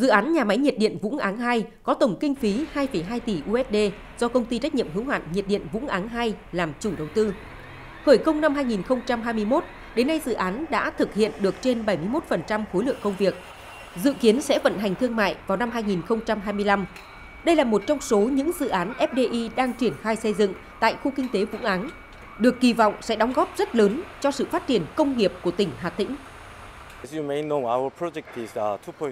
Dự án nhà máy nhiệt điện Vũng Áng 2 có tổng kinh phí 2,2 tỷ USD do công ty trách nhiệm hữu hạn nhiệt điện Vũng Áng 2 làm chủ đầu tư. Khởi công năm 2021, đến nay dự án đã thực hiện được trên 71% khối lượng công việc. Dự kiến sẽ vận hành thương mại vào năm 2025. Đây là một trong số những dự án FDI đang triển khai xây dựng tại khu kinh tế Vũng Áng, được kỳ vọng sẽ đóng góp rất lớn cho sự phát triển công nghiệp của tỉnh Hà Tĩnh.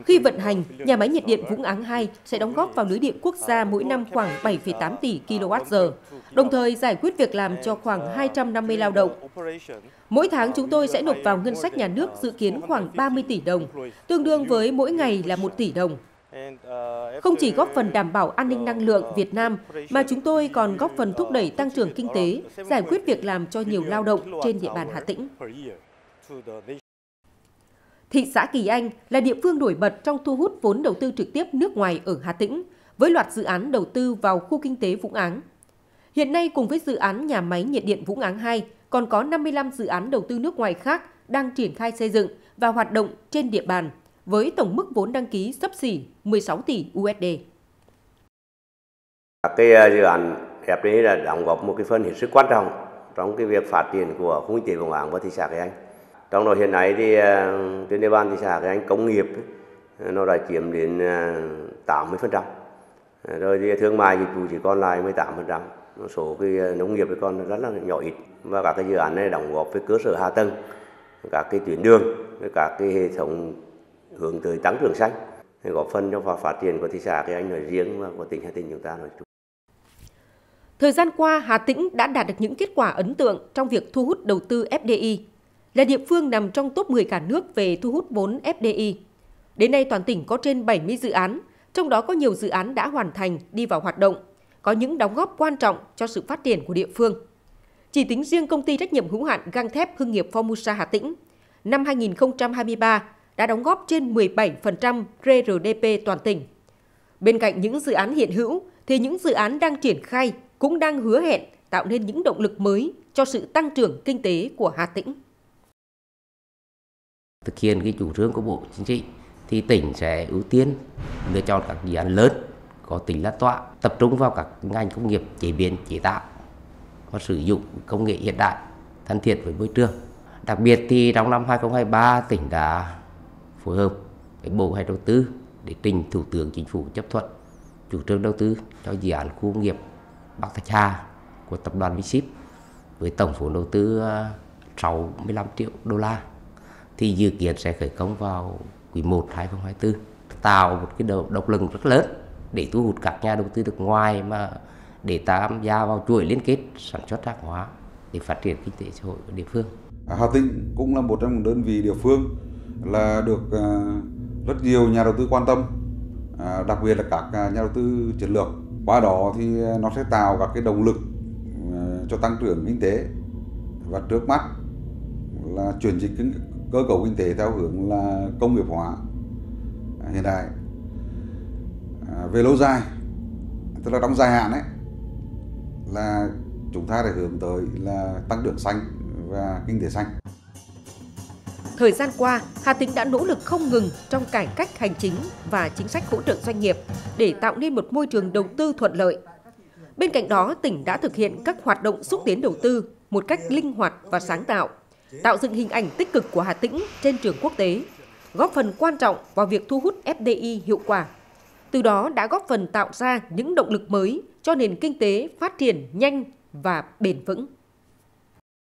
Khi vận hành, nhà máy nhiệt điện Vũng Áng 2 sẽ đóng góp vào lưới điện quốc gia mỗi năm khoảng 7,8 tỷ kWh, đồng thời giải quyết việc làm cho khoảng 250 lao động. Mỗi tháng chúng tôi sẽ nộp vào ngân sách nhà nước dự kiến khoảng 30 tỷ đồng, tương đương với mỗi ngày là 1 tỷ đồng. Không chỉ góp phần đảm bảo an ninh năng lượng Việt Nam, mà chúng tôi còn góp phần thúc đẩy tăng trưởng kinh tế, giải quyết việc làm cho nhiều lao động trên địa bàn Hà Tĩnh. Thị xã Kỳ Anh là địa phương nổi bật trong thu hút vốn đầu tư trực tiếp nước ngoài ở Hà Tĩnh, với loạt dự án đầu tư vào khu kinh tế Vũng Áng. Hiện nay cùng với dự án nhà máy nhiệt điện Vũng Áng 2, còn có 55 dự án đầu tư nước ngoài khác đang triển khai xây dựng và hoạt động trên địa bàn, với tổng mức vốn đăng ký xấp xỉ 16 tỷ USD. Cái dự án FDI là đóng góp một cái phần hết sức quan trọng trong cái việc phát triển của khu kinh tế Vũng Áng và thị xã Kỳ Anh. Trong đó hiện nay thì trên địa bàn thị xã Kỳ Anh công nghiệp nó đã chiếm đến 80%. Rồi thì thương mại dịch vụ chỉ còn lại 18%, số cái nông nghiệp còn rất là nhỏ ít, và các cái dự án này đóng góp với cơ sở hạ tầng, các cái tuyến đường, các cái hệ thống hướng tới tăng trưởng xanh, góp phần cho phát triển của thị xã Kỳ Anh nói riêng và của tỉnh Hà Tĩnh chúng ta nói chung. Thời gian qua, Hà Tĩnh đã đạt được những kết quả ấn tượng trong việc thu hút đầu tư FDI, là địa phương nằm trong top 10 cả nước về thu hút vốn FDI. Đến nay toàn tỉnh có trên 70 dự án, trong đó có nhiều dự án đã hoàn thành, đi vào hoạt động, có những đóng góp quan trọng cho sự phát triển của địa phương. Chỉ tính riêng công ty trách nhiệm hữu hạn gang thép Hưng nghiệp Formosa Hà Tĩnh, năm 2023 đã đóng góp trên 17% GRDP toàn tỉnh. Bên cạnh những dự án hiện hữu thì những dự án đang triển khai cũng đang hứa hẹn tạo nên những động lực mới cho sự tăng trưởng kinh tế của Hà Tĩnh. Thực hiện cái chủ trương của Bộ Chính trị thì tỉnh sẽ ưu tiên lựa chọn các dự án lớn có tính lan tỏa, tập trung vào các ngành công nghiệp chế biến chế tạo và sử dụng công nghệ hiện đại thân thiện với môi trường. Đặc biệt thì trong năm 2023 tỉnh đã phối hợp với Bộ Kế hoạch Đầu tư để trình Thủ tướng Chính phủ chấp thuận chủ trương đầu tư cho dự án khu công nghiệp Bắc Thạch Hà của tập đoàn Vingroup với tổng vốn đầu tư 65 triệu đô la. Thì dự kiến sẽ khởi công vào quý 1 2024, tạo một cái động lực rất lớn để thu hút các nhà đầu tư nước ngoài mà để tham gia vào chuỗi liên kết sản xuất hàng hóa để phát triển kinh tế xã hội của địa phương. Hà Tĩnh cũng là một trong những đơn vị địa phương là được rất nhiều nhà đầu tư quan tâm, đặc biệt là các nhà đầu tư chiến lược. Qua đó thì nó sẽ tạo các cái động lực cho tăng trưởng kinh tế và trước mắt là chuyển dịch cơ cấu kinh tế theo hướng là công nghiệp hóa hiện đại. Về lâu dài, tức là trong dài hạn ấy, là chúng ta để hướng tới là tăng trưởng xanh và kinh tế xanh. Thời gian qua, Hà Tĩnh đã nỗ lực không ngừng trong cải cách hành chính và chính sách hỗ trợ doanh nghiệp để tạo nên một môi trường đầu tư thuận lợi. Bên cạnh đó, tỉnh đã thực hiện các hoạt động xúc tiến đầu tư một cách linh hoạt và sáng tạo, tạo dựng hình ảnh tích cực của Hà Tĩnh trên trường quốc tế, góp phần quan trọng vào việc thu hút FDI hiệu quả. Từ đó đã góp phần tạo ra những động lực mới cho nền kinh tế phát triển nhanh và bền vững.